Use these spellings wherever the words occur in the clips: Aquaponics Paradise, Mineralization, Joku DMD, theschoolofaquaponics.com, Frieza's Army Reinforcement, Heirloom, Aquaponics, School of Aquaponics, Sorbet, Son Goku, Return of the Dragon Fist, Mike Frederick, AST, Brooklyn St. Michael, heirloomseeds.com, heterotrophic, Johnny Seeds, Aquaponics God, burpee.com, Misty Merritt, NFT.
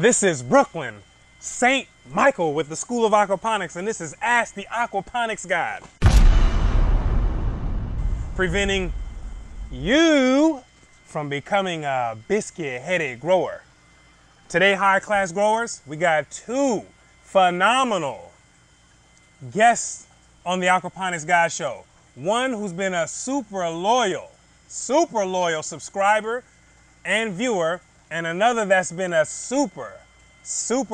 This is Brooklyn St. Michael with the School of Aquaponics, and this is Ask the Aquaponics God. Preventing you from becoming a biscuit-headed grower. Today, high-class growers, we got two phenomenal guests on the Aquaponics God show. One who's been a super loyal subscriber and viewer, and another that's been a super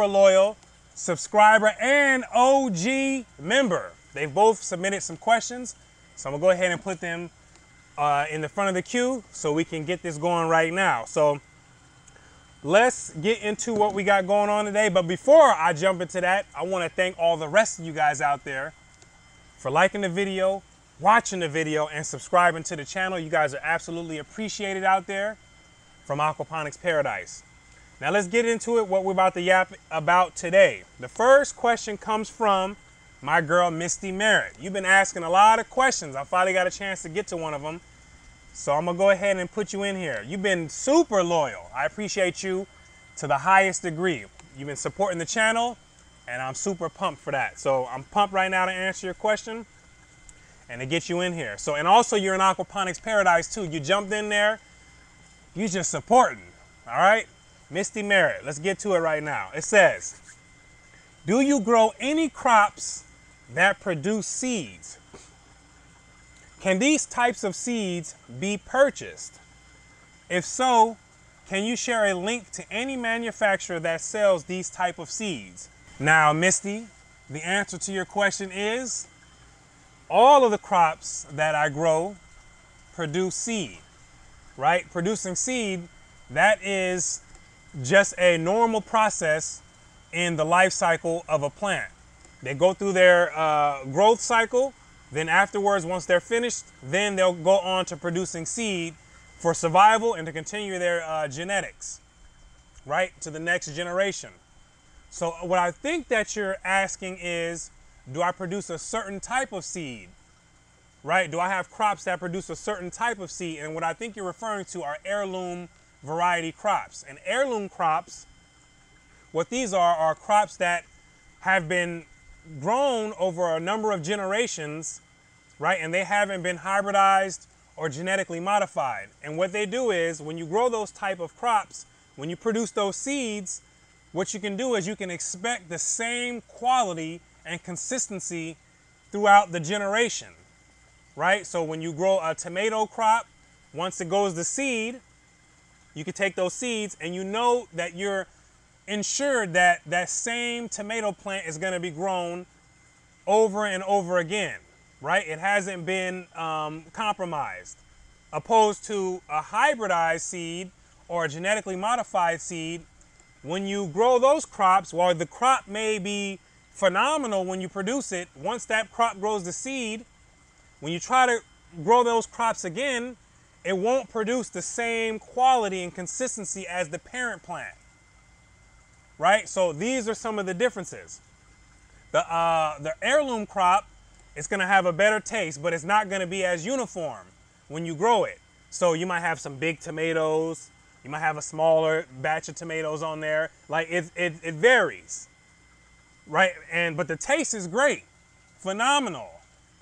loyal subscriber and OG member. They've both submitted some questions, so I'm gonna go ahead and put them in the front of the queue so we can get this going right now. So let's get into what we got going on today. But before I jump into that, I wanna thank all the rest of you guys out there for liking the video, watching the video, and subscribing to the channel. You guys are absolutely appreciated out there from Aquaponics Paradise. Now let's get into it, what we're about to yap about today. The first question comes from my girl, Misty Merritt. You've been asking a lot of questions. I finally got a chance to get to one of them. So I'm gonna go ahead and put you in here. You've been super loyal. I appreciate you to the highest degree. You've been supporting the channel, and I'm super pumped for that. So I'm pumped right now to answer your question and to get you in here. So, and also you're in Aquaponics Paradise too. You jumped in there. You just supporting, all right? Misty Merritt, let's get to it right now. It says, do you grow any crops that produce seeds? Can these types of seeds be purchased? If so, can you share a link to any manufacturer that sells these type of seeds? Now, Misty, the answer to your question is all of the crops that I grow produce seed. Right? Producing seed, that is just a normal process in the life cycle of a plant. They go through their growth cycle, then afterwards, once they're finished, then they'll go on to producing seed for survival and to continue their genetics, right, to the next generation. So what I think that you're asking is, do I produce a certain type of seed? Right? Do I have crops that produce a certain type of seed? And what I think you're referring to are heirloom variety crops. And heirloom crops, what these are crops that have been grown over a number of generations, right? And they haven't been hybridized or genetically modified. And what they do is when you grow those type of crops, when you produce those seeds, what you can do is you can expect the same quality and consistency throughout the generation. Right? So when you grow a tomato crop, once it goes to seed, you can take those seeds and you know that you're ensured that that same tomato plant is going to be grown over and over again, right? It hasn't been compromised. Opposed to a hybridized seed or a genetically modified seed, when you grow those crops, while the crop may be phenomenal when you produce it, once that crop grows to seed, when you try to grow those crops again, it won't produce the same quality and consistency as the parent plant, right? So these are some of the differences. The heirloom crop is gonna have a better taste, but it's not gonna be as uniform when you grow it. So you might have some big tomatoes, you might have a smaller batch of tomatoes on there. Like it varies, right? But the taste is great, phenomenal.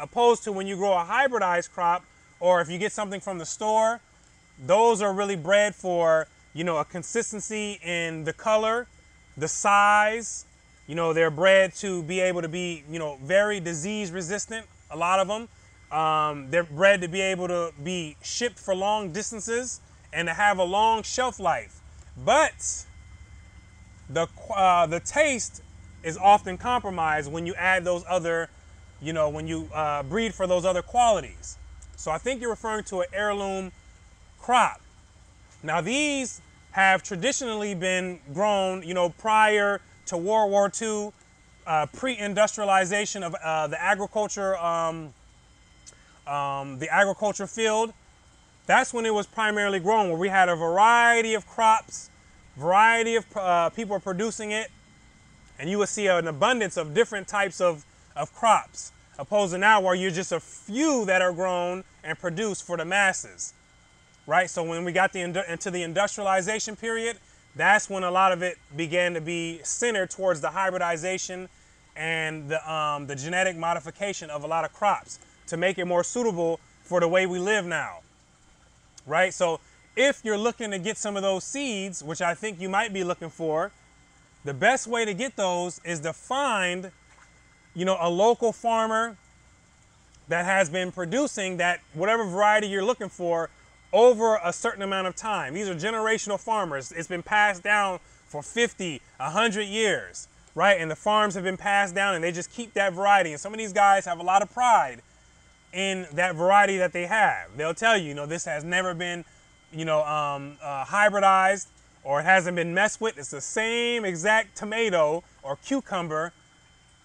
Opposed to when you grow a hybridized crop, or if you get something from the store, those are really bred for, you know, a consistency in the color, the size. You know, they're bred to be able to be, you know, very disease resistant, a lot of them. They're bred to be able to be shipped for long distances and to have a long shelf life. But the taste is often compromised when you add those other, you know, when you breed for those other qualities. So I think you're referring to an heirloom crop. Now these have traditionally been grown, you know, prior to World War II, pre-industrialization of the agriculture field. That's when it was primarily grown, where we had a variety of crops, variety of people producing it, and you would see an abundance of different types of crops, opposed to now where you're just a few that are grown and produced for the masses, right? So when we got into the industrialization period, that's when a lot of it began to be centered towards the hybridization and the genetic modification of a lot of crops to make it more suitable for the way we live now, right? So if you're looking to get some of those seeds, which I think you might be looking for, the best way to get those is to find, you know, a local farmer that has been producing that whatever variety you're looking for over a certain amount of time. These are generational farmers. It's been passed down for 50, 100 years, right? And the farms have been passed down and they just keep that variety. And some of these guys have a lot of pride in that variety that they have. They'll tell you, you know, this has never been, you know, hybridized, or it hasn't been messed with. It's the same exact tomato or cucumber,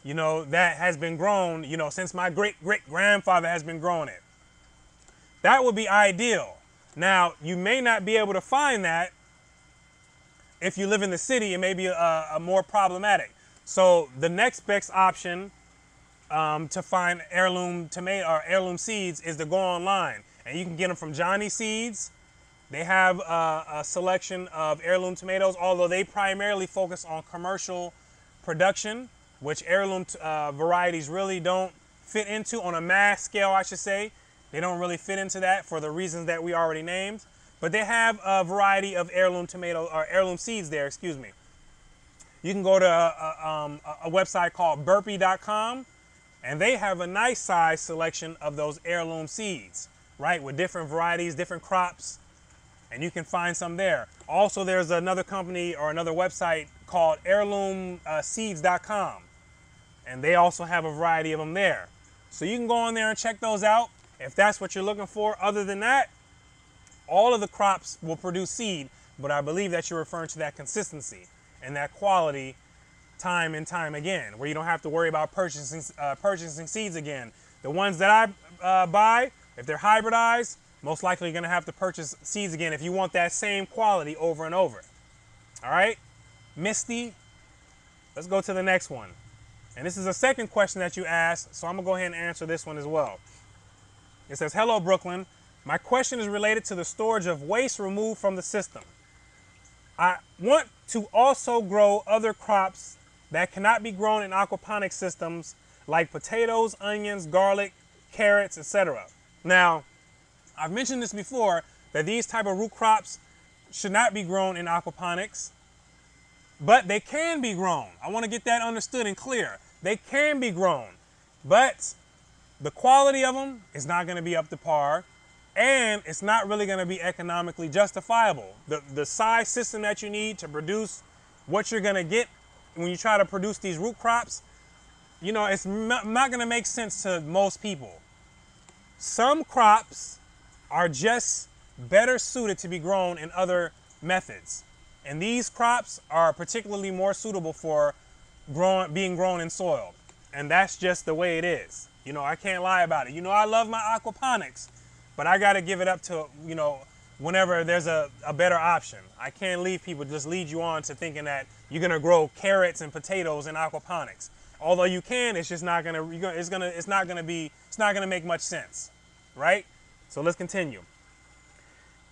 you know, that has been grown, you know, since my great-great-grandfather has been growing it. That would be ideal. Now, you may not be able to find that if you live in the city. It may be a more problematic. So the next best option to find heirloom tomato or heirloom seeds is to go online, and you can get them from Johnny Seeds. They have a selection of heirloom tomatoes, although they primarily focus on commercial production, which heirloom varieties really don't fit into on a mass scale, I should say. They don't really fit into that for the reasons that we already named. But they have a variety of heirloom tomato or heirloom seeds there, excuse me. You can go to a website called burpee.com, and they have a nice size selection of those heirloom seeds, right, with different varieties, different crops. And you can find some there. Also, there's another company or another website called heirloomseeds.com, and they also have a variety of them there. So you can go on there and check those out if that's what you're looking for. Other than that, all of the crops will produce seed, but I believe that you're referring to that consistency and that quality time and time again, where you don't have to worry about purchasing seeds again. The ones that I buy, if they're hybridized, most likely you're going to have to purchase seeds again if you want that same quality over and over. All right, Misty, let's go to the next one. And this is the second question that you asked, so I'm going to go ahead and answer this one as well. It says, hello, Brooklyn. My question is related to the storage of waste removed from the system. I want to also grow other crops that cannot be grown in aquaponic systems, like potatoes, onions, garlic, carrots, etc. Now, I've mentioned this before, that these type of root crops should not be grown in aquaponics, but they can be grown. I want to get that understood and clear. They can be grown, but the quality of them is not going to be up to par, and it's not really going to be economically justifiable. The size system that you need to produce what you're going to get when you try to produce these root crops, you know, it's not going to make sense to most people. Some crops are just better suited to be grown in other methods. And these crops are particularly more suitable for being grown in soil. And that's just the way it is. You know, I can't lie about it. You know, I love my aquaponics, but I gotta give it up to, you know, whenever there's a better option. I can't leave people, just lead you on to thinking that you're gonna grow carrots and potatoes in aquaponics. Although you can, it's just not gonna, it's not gonna make much sense, right? So let's continue.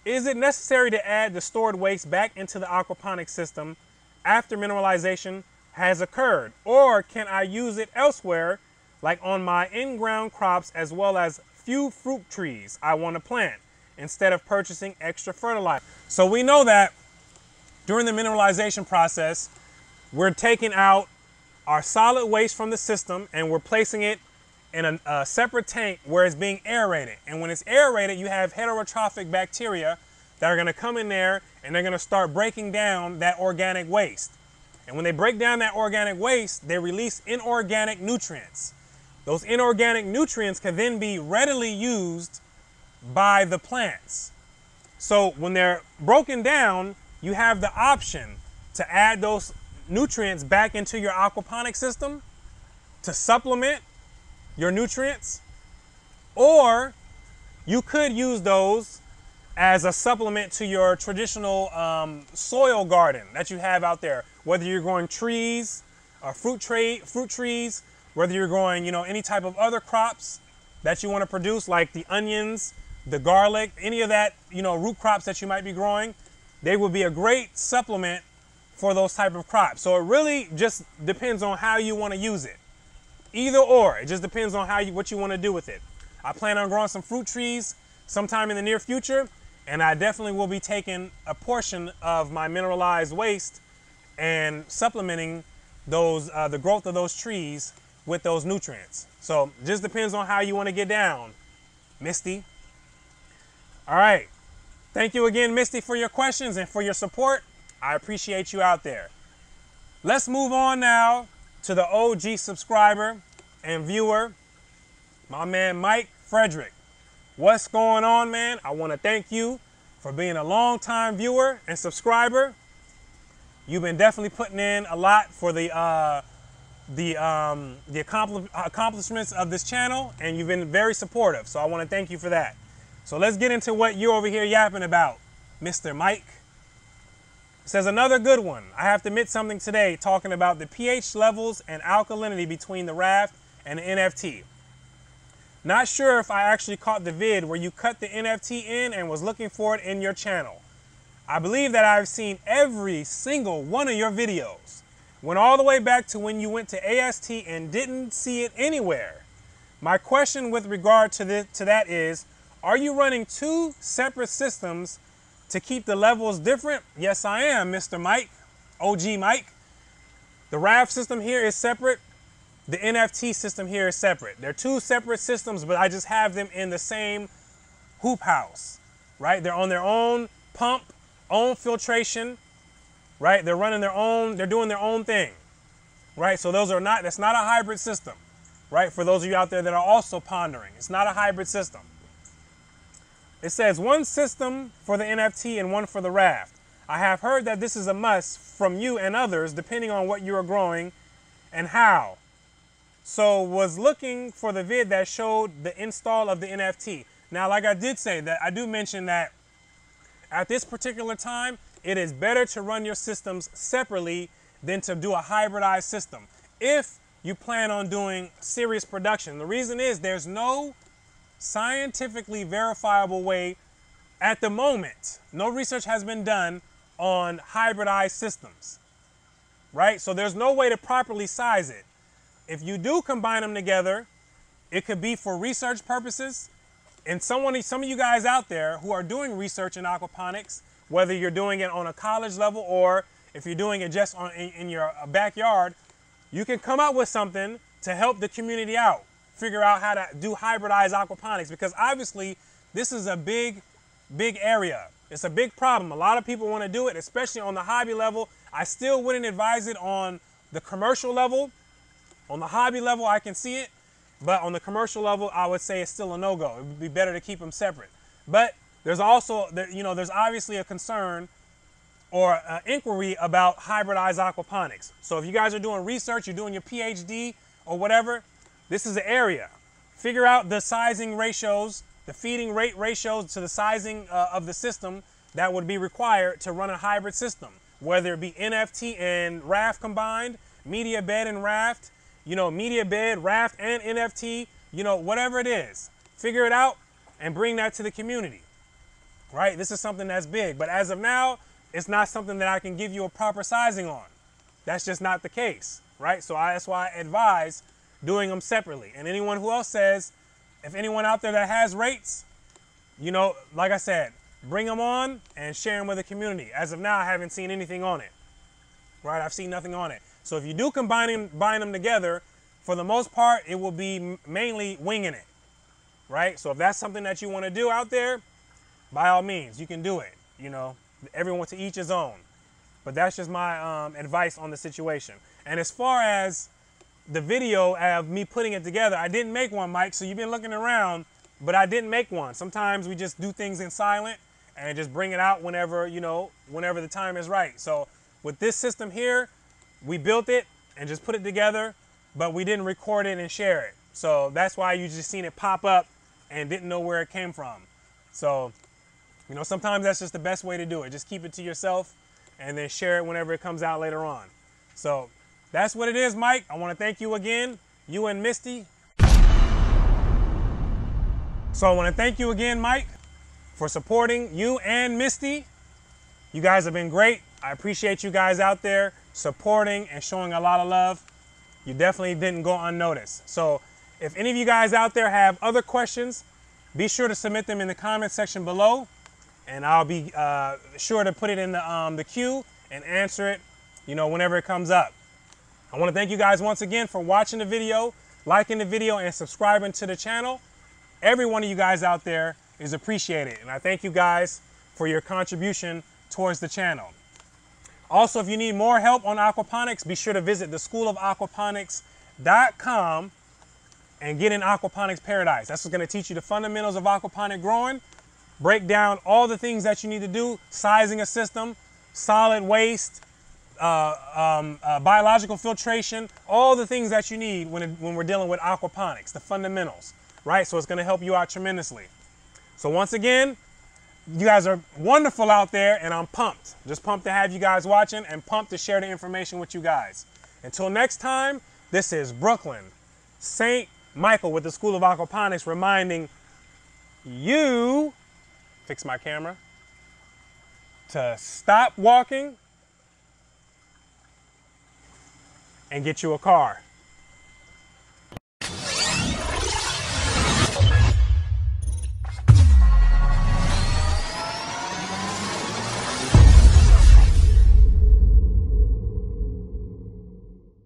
Is it necessary to add the stored waste back into the aquaponic system after mineralization has occurred, or can I use it elsewhere, like on my in-ground crops as well as few fruit trees I want to plant, instead of purchasing extra fertilizer? So we know that during the mineralization process, we're taking out our solid waste from the system and we're placing it in a separate tank where it's being aerated. And when it's aerated, you have heterotrophic bacteria that are gonna come in there and they're gonna start breaking down that organic waste. And when they break down that organic waste, they release inorganic nutrients. Those inorganic nutrients can then be readily used by the plants. So when they're broken down, you have the option to add those nutrients back into your aquaponic system to supplement your nutrients, or you could use those as a supplement to your traditional soil garden that you have out there, whether you're growing trees or fruit trees, whether you're growing, you know, any type of other crops that you want to produce, like the onions, the garlic, any of that, you know, root crops that you might be growing. They would be a great supplement for those type of crops. So it really just depends on how you want to use it. Either or, it just depends on how you, what you want to do with it. I plan on growing some fruit trees sometime in the near future, and I definitely will be taking a portion of my mineralized waste and supplementing those the growth of those trees with those nutrients. So it just depends on how you want to get down, Misty. All right. Thank you again, Misty, for your questions and for your support. I appreciate you out there. Let's move on now to the OG subscriber and viewer, my man, Mike Frederick. What's going on, man? I want to thank you for being a longtime viewer and subscriber. You've been definitely putting in a lot for the accomplishments of this channel, and you've been very supportive. So I want to thank you for that. So let's get into what you're over here yapping about, Mr. Mike. It says, another good one. I have to admit something today, talking about the pH levels and alkalinity between the raft and the NFT. Not sure if I actually caught the vid where you cut the NFT in and was looking for it in your channel. I believe that I've seen every single one of your videos. Went all the way back to when you went to AST and didn't see it anywhere. My question with regard to that is, are you running two separate systems to keep the levels different? Yes, I am, Mr. Mike, OG Mike. The raft system here is separate. The NFT system here is separate. They're two separate systems, but I just have them in the same hoop house, right? They're on their own pump, own filtration, right? They're running their own, they're doing their own thing, right? So those are not, that's not a hybrid system, right? For those of you out there that are also pondering, it's not a hybrid system. It says one system for the NFT and one for the raft. I have heard that this is a must from you and others, depending on what you are growing and how. So was looking for the vid that showed the install of the NFT. Now, like I did say, that I do mention that at this particular time, it is better to run your systems separately than to do a hybridized system if you plan on doing serious production. The reason is there's no scientifically verifiable way at the moment. No research has been done on hybridized systems, right? So there's no way to properly size it. If you do combine them together, it could be for research purposes. And some of you guys out there who are doing research in aquaponics, whether you're doing it on a college level or if you're doing it just in your backyard, you can come up with something to help the community out. Figure out how to do hybridized aquaponics, because obviously this is a big area. It's a big problem. A lot of people want to do it, especially on the hobby level. I still wouldn't advise it on the commercial level. On the hobby level, I can see it, but on the commercial level, I would say it's still a no-go. It would be better to keep them separate. But there's also, you know, there's obviously a concern or an inquiry about hybridized aquaponics. So if you guys are doing research, you're doing your PhD or whatever, this is the area. Figure out the sizing ratios, the feeding rate ratios to the sizing of the system that would be required to run a hybrid system, whether it be NFT and raft combined, media bed and raft, you know, media bed, raft and NFT, you know, whatever it is. Figure it out and bring that to the community, right? This is something that's big, but as of now, it's not something that I can give you a proper sizing on. That's just not the case, right? So that's why I advise doing them separately. And anyone who else says, if anyone out there that has rates, you know, like I said, bring them on and share them with the community. As of now, I haven't seen anything on it, right? I've seen nothing on it. So if you do combine them together, for the most part, it will be mainly winging it, right? So if that's something that you want to do out there, by all means, you can do it. You know, everyone to each his own. But that's just my advice on the situation. And as far as the video of me putting it together, I didn't make one, Mike, so you've been looking around, but I didn't make one. Sometimes we just do things in silent and just bring it out whenever, you know, whenever the time is right. So with this system here, we built it and just put it together, but we didn't record it and share it. So that's why you just seen it pop up and didn't know where it came from. So, you know, sometimes that's just the best way to do it. Just keep it to yourself and then share it whenever it comes out later on. So that's what it is, Mike. I want to thank you again, you and Misty. So I want to thank you again, Mike, for supporting you and Misty. You guys have been great. I appreciate you guys out there supporting and showing a lot of love. You definitely didn't go unnoticed. So if any of you guys out there have other questions, be sure to submit them in the comment section below, and I'll be sure to put it in the queue and answer it, you know, whenever it comes up. I want to thank you guys once again for watching the video, liking the video, and subscribing to the channel. Every one of you guys out there is appreciated, and I thank you guys for your contribution towards the channel. Also, if you need more help on aquaponics, be sure to visit theschoolofaquaponics.com and get in Aquaponics Paradise. That's what's going to teach you the fundamentals of aquaponic growing, break down all the things that you need to do, sizing a system, solid waste, biological filtration, all the things that you need when we're dealing with aquaponics, the fundamentals, right? So it's going to help you out tremendously. So once again, you guys are wonderful out there, and I'm pumped. Just pumped to have you guys watching and pumped to share the information with you guys. Until next time, this is Brooklyn St. Michael with the School of Aquaponics reminding you, fix my camera, to stop walking and get you a car.